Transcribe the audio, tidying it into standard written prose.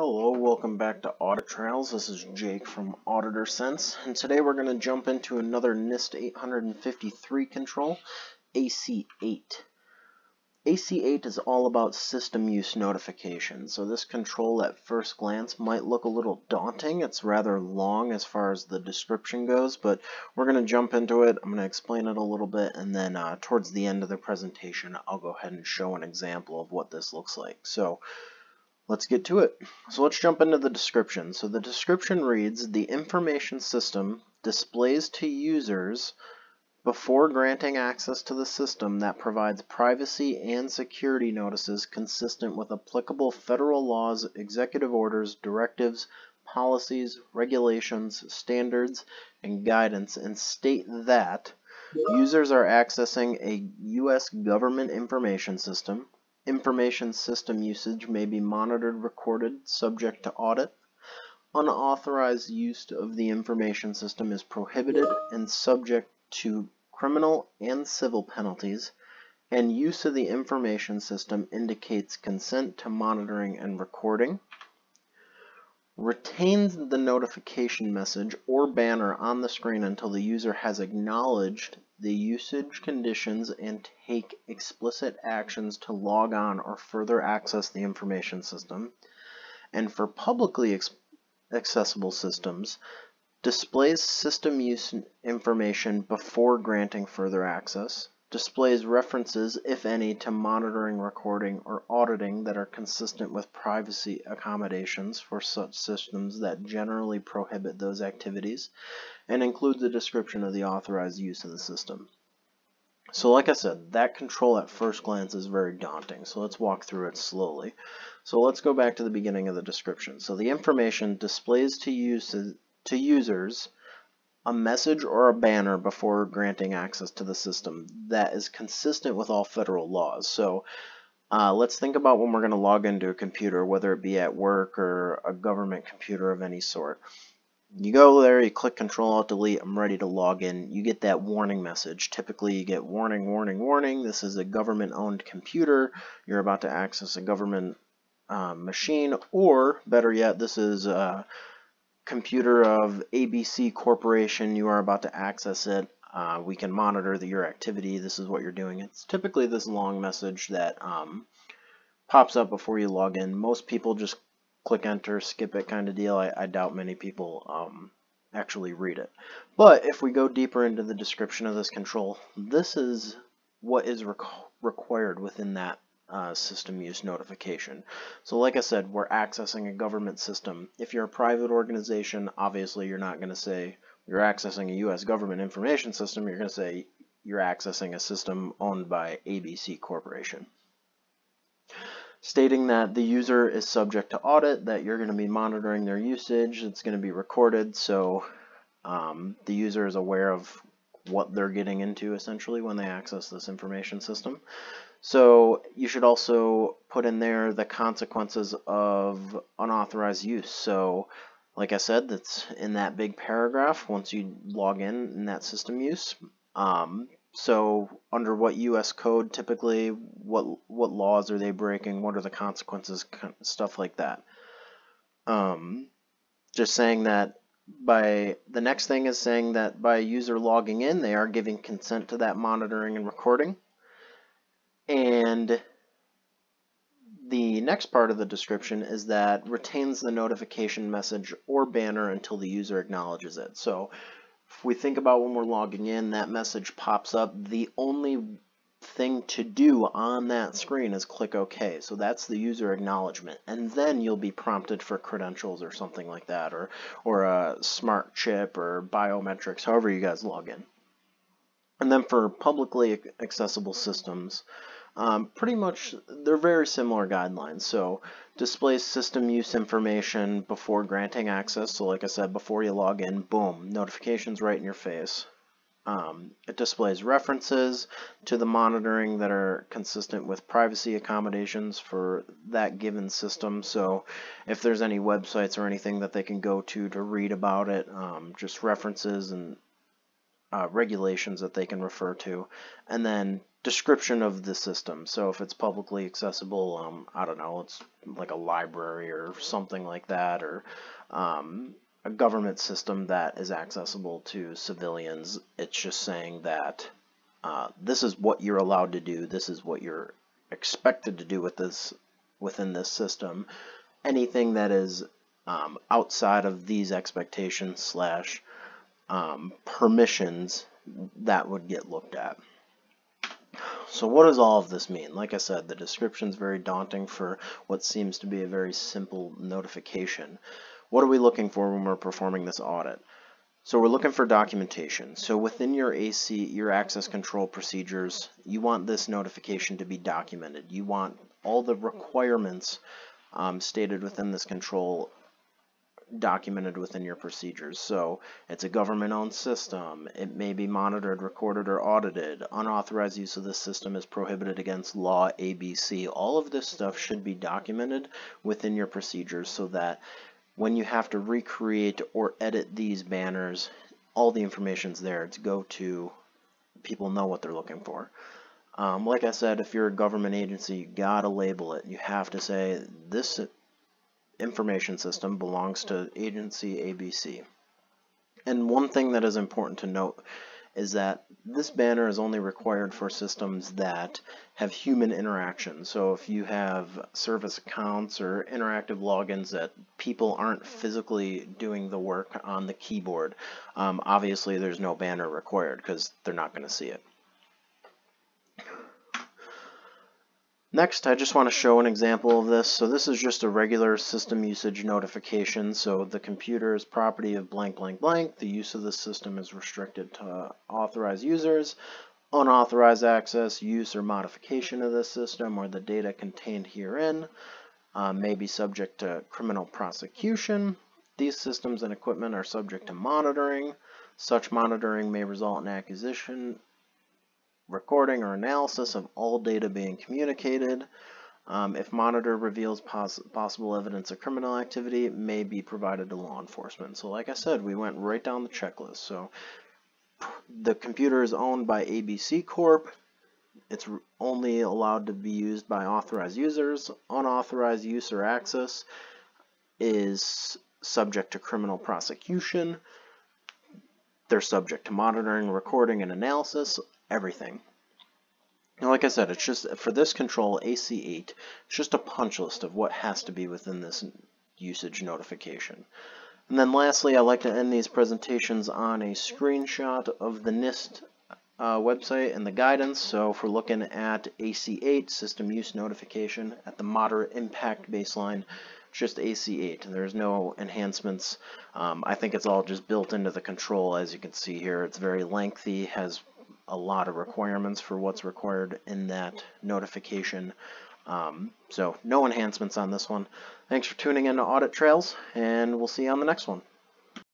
Hello, welcome back to Audit Trails. This is Jake from Auditor Sense, and today we're going to jump into another NIST 853 control, AC-8. AC-8 is all about system use notification, so this control at first glance might look a little daunting. It's rather long as far as the description goes, but we're going to jump into it. I'm going to explain it a little bit, and then towards the end of the presentation, I'll go ahead and show an example of what this looks like. So let's get to it. So let's jump into the description. So the description reads, the information system displays to users before granting access to the system that provides privacy and security notices consistent with applicable federal laws, executive orders, directives, policies, regulations, standards, and guidance, and state that users are accessing a U.S. government information system. Information system usage may be monitored, recorded, subject to audit. Unauthorized use of the information system is prohibited and subject to criminal and civil penalties, and use of the information system indicates consent to monitoring and recording. Retains the notification message or banner on the screen until the user has acknowledged the usage conditions and take explicit actions to log on or further access the information system. And for publicly accessible systems, displays system use information before granting further access, displays references, if any, to monitoring, recording, or auditing that are consistent with privacy accommodations for such systems that generally prohibit those activities, and includes a description of the authorized use of the system. So like I said, that control at first glance is very daunting, so let's walk through it slowly. So let's go back to the beginning of the description. So the information displays to users a message or a banner before granting access to the system that is consistent with all federal laws. So let's think about when we're going to log into a computer, whether it be at work or a government computer of any sort. You go there, you click Control-Alt-Delete, I'm ready to log in. You get that warning message. Typically you get warning, warning, warning. This is a government-owned computer. You're about to access a government machine, or better yet, this is computer of ABC Corporation, you are about to access it. We can monitor your activity. This is what you're doing. It's typically this long message that pops up before you log in. Most people just click enter, skip it kind of deal. I doubt many people actually read it. But if we go deeper into the description of this control, this is what is required within that system use notification. So like I said, we're accessing a government system. If you're a private organization, obviously you're not going to say you're accessing a U.S. government information system. You're going to say you're accessing a system owned by ABC Corporation. Stating that the user is subject to audit, that you're going to be monitoring their usage, it's going to be recorded, so the user is aware of what they're getting into essentially when they access this information system. So you should also put in there the consequences of unauthorized use. So like I said, that's in that big paragraph once you log in that system use. So under what US code typically, what laws are they breaking, what are the consequences, stuff like that. Just saying that the next thing is saying that by user logging in, they are giving consent to that monitoring and recording. And the next part of the description is that retains the notification message or banner until the user acknowledges it. So if we think about when we're logging in, that message pops up. The only thing to do on that screen is click OK. So that's the user acknowledgement. And then you'll be prompted for credentials or something like that, or a smart chip or biometrics, however you guys log in. And then for publicly accessible systems, pretty much they're very similar guidelines. So displays system use information before granting access. So like I said, before you log in, boom, notifications right in your face. It displays references to the monitoring that are consistent with privacy accommodations for that given system. So if there's any websites or anything that they can go to read about it, just references and regulations that they can refer to, and then description of the system. So if it's publicly accessible, I don't know, it's like a library or something like that, or a government system that is accessible to civilians. It's just saying that this is what you're allowed to do, this is what you're expected to do with this, within this system. Anything that is outside of these expectations slash permissions, that would get looked at. So what does all of this mean? Like I said, the description is very daunting for what seems to be a very simple notification. What are we looking for when we're performing this audit? So we're looking for documentation. So within your access control procedures, you want this notification to be documented. You want all the requirements stated within this control documented within your procedures. So it's a government-owned system. It may be monitored, recorded, or audited. Unauthorized use of this system is prohibited against law ABC. All of this stuff should be documented within your procedures so that when you have to recreate or edit these banners, all the information's there to go to. People know what they're looking for. Like I said, if you're a government agency, you gotta label it. You have to say this information system belongs to agency ABC. And one thing that is important to note is that this banner is only required for systems that have human interaction. So if you have service accounts or interactive logins that people aren't physically doing the work on the keyboard, obviously there's no banner required because they're not going to see it. Next, I just want to show an example of this. So this is just a regular system usage notification. So the computer is property of blank, blank, blank. The use of the system is restricted to authorized users. Unauthorized access, use, or modification of this system or the data contained herein may be subject to criminal prosecution. These systems and equipment are subject to monitoring. Such monitoring may result in acquisition, recording, or analysis of all data being communicated. If monitor reveals possible evidence of criminal activity, it may be provided to law enforcement. So like I said, we went right down the checklist. So the computer is owned by ABC Corp. It's only allowed to be used by authorized users. Unauthorized use or access is subject to criminal prosecution. They're subject to monitoring, recording, and analysis. Everything. Now, like I said, it's just for this control AC-8, it's just a punch list of what has to be within this usage notification. And then lastly, I like to end these presentations on a screenshot of the NIST website and the guidance. So if we're looking at AC-8 system use notification at the moderate impact baseline, just AC-8, there's no enhancements. I think it's all just built into the control. As you can see here, it's very lengthy, has a lot of requirements for what's required in that notification. So no enhancements on this one. Thanks for tuning in to Audit Trails, and we'll see you on the next one.